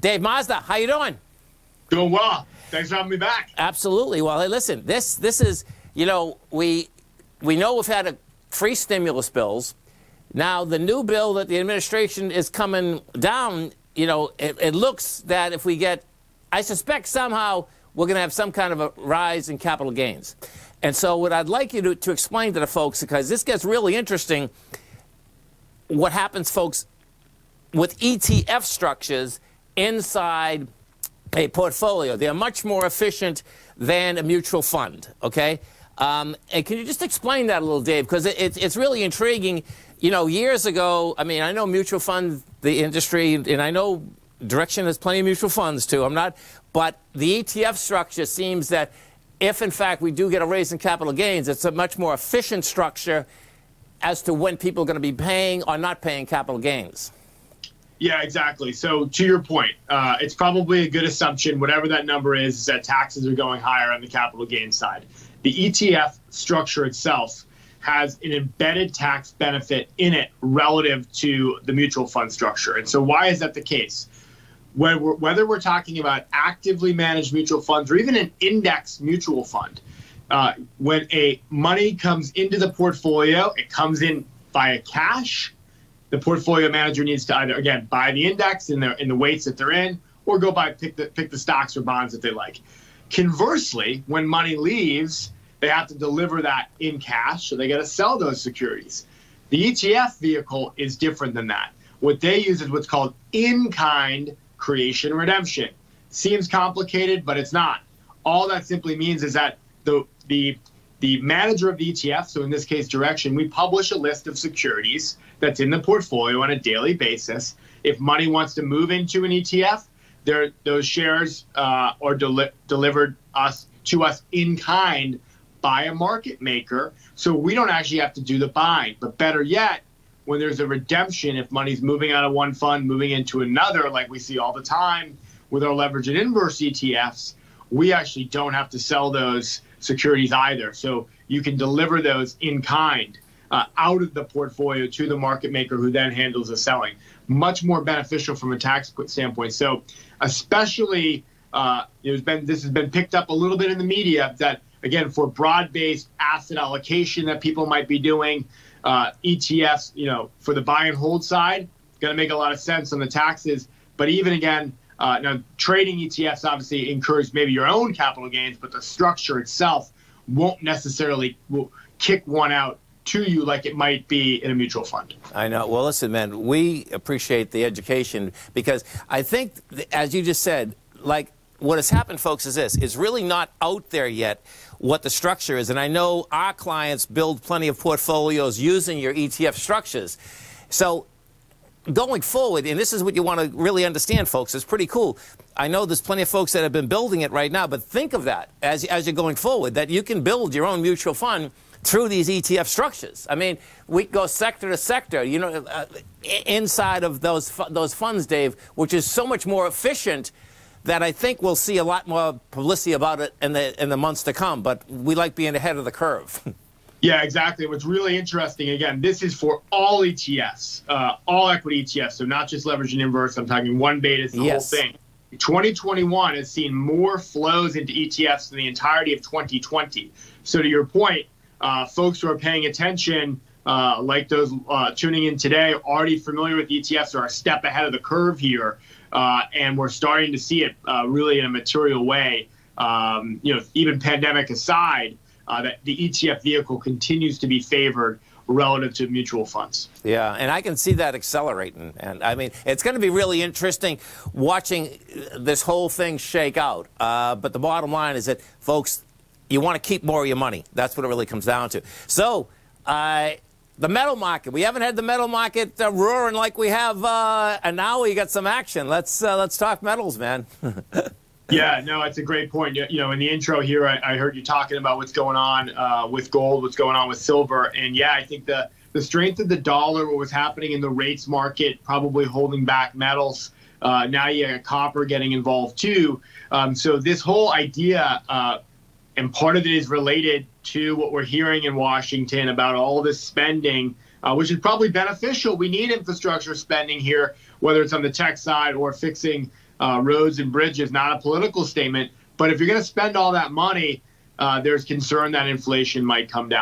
Dave Mazza, how you doing? Doing well. Thanks for having me back. Absolutely. Well, hey, listen, this is, you know, we know we've had free stimulus bills. Now, the new bill that the administration is coming down, you know, it looks that if we get, I suspect somehow we're going to have some kind of a rise in capital gains. And so what I'd like you to explain to the folks, because this gets really interesting, what happens, folks, with ETF structures inside a portfolio. They are much more efficient than a mutual fund, okay? And can you just explain that a little, Dave? Because it's really intriguing. You know, years ago, I mean, I know mutual fund, the industry, and I know Direxion has plenty of mutual funds, too. But the ETF structure seems that if, in fact, we do get a raise in capital gains, it's a much more efficient structure as to when people are going to be paying or not paying capital gains. Yeah, exactly. So to your point, it's probably a good assumption, whatever that number is that taxes are going higher on the capital gain side. The ETF structure itself has an embedded tax benefit in it relative to the mutual fund structure. And so why is that the case? Whether we're talking about actively managed mutual funds or even an index mutual fund, when a money comes into the portfolio, it comes in via cash. The portfolio manager needs to either, again, buy the index in the weights that they're in, or go buy, pick the stocks or bonds that they like. Conversely, when money leaves, they have to deliver that in cash, so they got to sell those securities. The ETF vehicle is different than that. What they use is what's called in-kind creation redemption. Seems complicated, but it's not. All that simply means is that the manager of the ETF, so in this case Direxion, we publish a list of securities that's in the portfolio on a daily basis. If money wants to move into an ETF, those shares are delivered to us in kind by a market maker, so we don't actually have to do the buying. But better yet, when there's a redemption, if money's moving out of one fund, moving into another, like we see all the time with our leverage and inverse ETFs, we actually don't have to sell those securities either. So you can deliver those in kind out of the portfolio to the market maker, who then handles the selling. Much more beneficial from a tax standpoint. So especially, this has been picked up a little bit in the media, that, again, for broad-based asset allocation that people might be doing, ETFs, you know, for the buy and hold side, going to make a lot of sense on the taxes. But even, again, now trading ETFs obviously incurs maybe your own capital gains, but the structure itself won't necessarily kick one out to you like it might be in a mutual fund. I know. Well, listen, man, we appreciate the education, because I think, as you just said, like, what has happened, folks, is this. It's really not out there yet what the structure is. And I know our clients build plenty of portfolios using your ETF structures. So going forward, and this is what you want to really understand, folks, it's pretty cool. I know there's plenty of folks that have been building it right now, but think of that as you're going forward, that you can build your own mutual fund through these ETF structures. I mean, we go sector to sector, you know, inside of those funds, Dave, which is so much more efficient that I think we'll see a lot more publicity about it in the months to come, but we like being ahead of the curve. Yeah, exactly. What's really interesting, again, this is for all ETFs, all equity ETFs, so not just leverage and inverse. I'm talking one beta, it's the whole thing. 2021 has seen more flows into ETFs than the entirety of 2020. So to your point, folks who are paying attention, like those tuning in today, already familiar with ETFs, are a step ahead of the curve here. And we're starting to see it really in a material way. You know, even pandemic aside, that the ETF vehicle continues to be favored relative to mutual funds. Yeah, and I can see that accelerating. And I mean, it's going to be really interesting watching this whole thing shake out. But the bottom line is that, folks, you want to keep more of your money. That's what it really comes down to. So the metal market. We haven't had the metal market roaring like we have, and now we got some action. Let's talk metals, man. Yeah, no, it's a great point. You know, in the intro here, I heard you talking about what's going on with gold, what's going on with silver, and yeah, I think the strength of the dollar, what was happening in the rates market, probably holding back metals. Now you got copper getting involved too. So this whole idea, and part of it is related to what we're hearing in Washington about all this spending which is probably beneficial. We need infrastructure spending here, whether it's on the tech side or fixing roads and bridges, not a political statement. But if you're going to spend all that money, there's concern that inflation might come down.